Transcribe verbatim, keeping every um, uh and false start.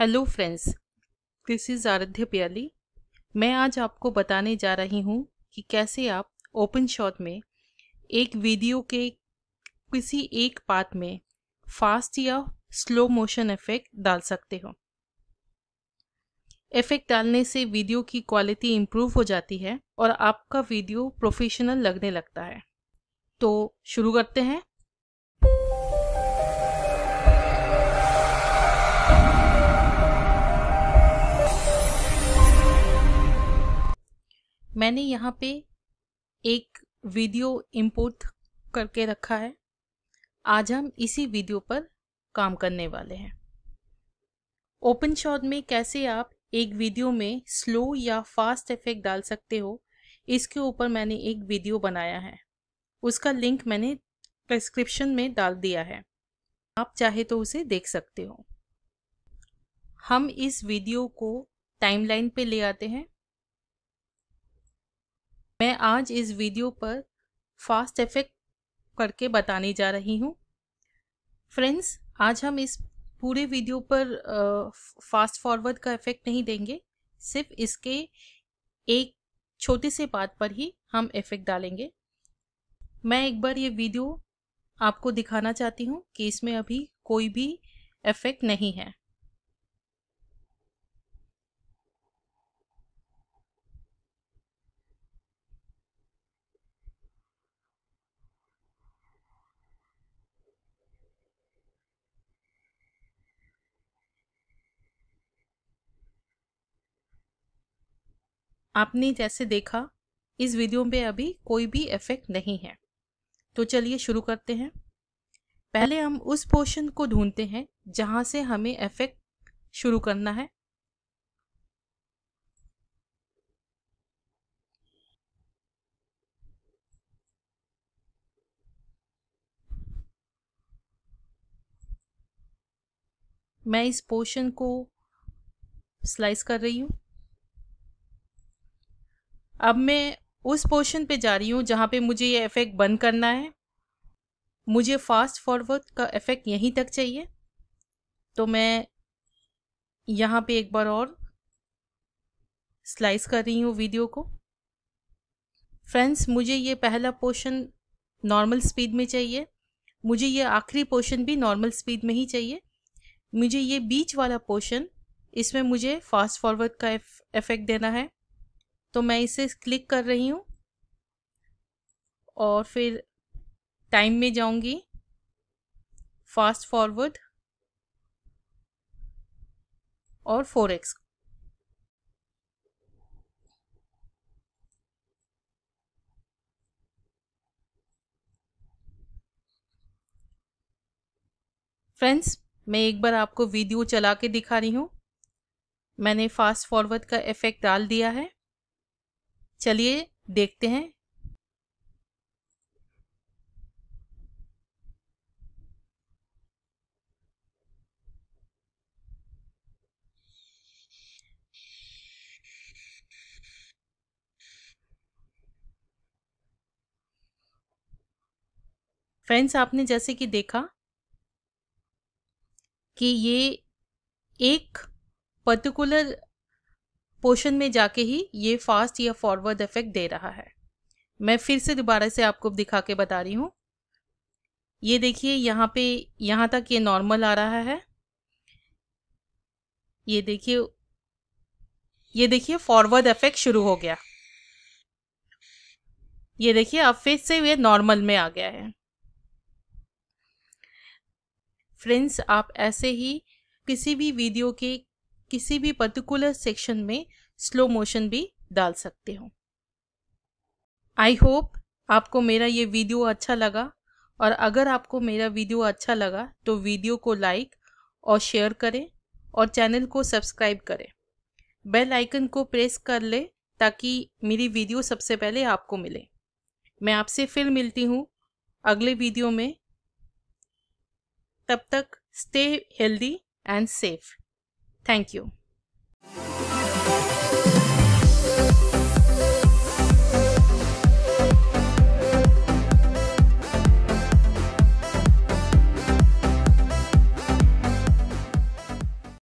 Hello friends, this is Aradhya Pyali. मैं आज आपको बताने जा रही हूँ कि कैसे आप ओपन शॉट में एक वीडियो के किसी एक पार्ट में फास्ट या स्लो मोशन इफेक्ट डाल सकते हो। इफेक्ट डालने से वीडियो की क्वालिटी इम्प्रूव हो जाती है और आपका वीडियो प्रोफेशनल लगने लगता है। तो शुरू करते हैं। मैंने यहाँ पे एक वीडियो इंपोर्ट करके रखा है। आज हम इसी वीडियो पर काम करने वाले हैं। ओपन शॉट में कैसे आप एक वीडियो में स्लो या फास्ट इफेक्ट डाल सकते हो, इसके ऊपर मैंने एक वीडियो बनाया है। उसका लिंक मैंने डिस्क्रिप्शन में डाल दिया है, आप चाहे तो उसे देख सकते हो। हम इस वीडियो को टाइमलाइन पे ले आते हैं। मैं आज इस वीडियो पर फास्ट इफेक्ट करके बताने जा रही हूँ। फ्रेंड्स, आज हम इस पूरे वीडियो पर फास्ट फॉरवर्ड का इफेक्ट नहीं देंगे, सिर्फ इसके एक छोटे से बात पर ही हम इफेक्ट डालेंगे। मैं एक बार ये वीडियो आपको दिखाना चाहती हूँ कि इसमें अभी कोई भी इफेक्ट नहीं है। आपने जैसे देखा, इस वीडियो में अभी कोई भी इफेक्ट नहीं है। तो चलिए शुरू करते हैं। पहले हम उस पोर्शन को ढूंढते हैं जहाँ से हमें इफेक्ट शुरू करना है। मैं इस पोर्शन को स्लाइस कर रही हूँ। अब मैं उस पोर्शन पे जा रही हूँ जहाँ पे मुझे ये इफेक्ट बंद करना है। मुझे फास्ट फॉरवर्ड का इफेक्ट यहीं तक चाहिए, तो मैं यहाँ पे एक बार और स्लाइस कर रही हूँ वीडियो को। फ्रेंड्स, मुझे ये पहला पोर्शन नॉर्मल स्पीड में चाहिए, मुझे ये आखिरी पोर्शन भी नॉर्मल स्पीड में ही चाहिए। मुझे ये बीच वाला पोर्शन, इसमें मुझे फास्ट फॉरवर्ड का इफेक्ट देना है। तो मैं इसे क्लिक कर रही हूँ और फिर टाइम में जाऊँगी, फास्ट फॉरवर्ड और फोर एक्स। फ्रेंड्स, मैं एक बार आपको वीडियो चला के दिखा रही हूँ। मैंने फास्ट फॉरवर्ड का इफेक्ट डाल दिया है। चलिए देखते हैं। फ्रेंड्स, आपने जैसे कि देखा कि ये एक पर्टिकुलर पोर्शन में जाके ही ये फास्ट या फॉरवर्ड इफेक्ट दे रहा है। मैं फिर से दोबारा से आपको दिखा के बता रही हूँ। ये देखिए, यहाँ पे यहाँ तक ये नॉर्मल आ रहा है। ये देखिए ये देखिए फॉरवर्ड इफेक्ट शुरू हो गया। ये देखिए, अब फिर से ये नॉर्मल में आ गया है। फ्रेंड्स, आप ऐसे ही किसी भी वीडियो के किसी भी पर्टिकुलर सेक्शन में स्लो मोशन भी डाल सकते हो। आई होप आपको मेरा ये वीडियो अच्छा लगा, और अगर आपको मेरा वीडियो अच्छा लगा तो वीडियो को लाइक और शेयर करें और चैनल को सब्सक्राइब करें। बेल आइकन को प्रेस कर लें ताकि मेरी वीडियो सबसे पहले आपको मिले। मैं आपसे फिर मिलती हूँ अगले वीडियो में। तब तक stay healthy and safe. Thank you.